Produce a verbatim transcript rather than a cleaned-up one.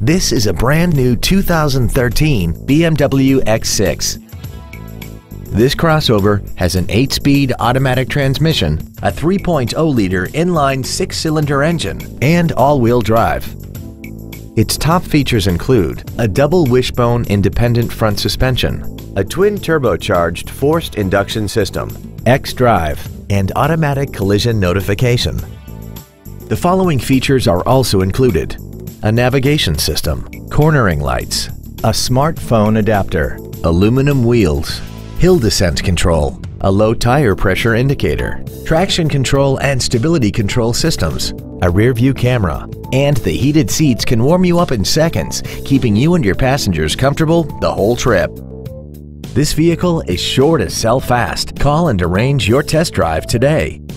This is a brand new two thousand thirteen B M W X six. This crossover has an eight-speed automatic transmission, a three point oh liter inline six-cylinder engine, and all-wheel drive. Its top features include a double wishbone independent front suspension, a twin turbocharged forced induction system, xDrive, and automatic collision notification. The following features are also included: a navigation system, cornering lights, a smartphone adapter, aluminum wheels, hill descent control, a low tire pressure indicator, traction control and stability control systems, a rear view camera, and the heated seats can warm you up in seconds, keeping you and your passengers comfortable the whole trip. This vehicle is sure to sell fast. Call and arrange your test drive today.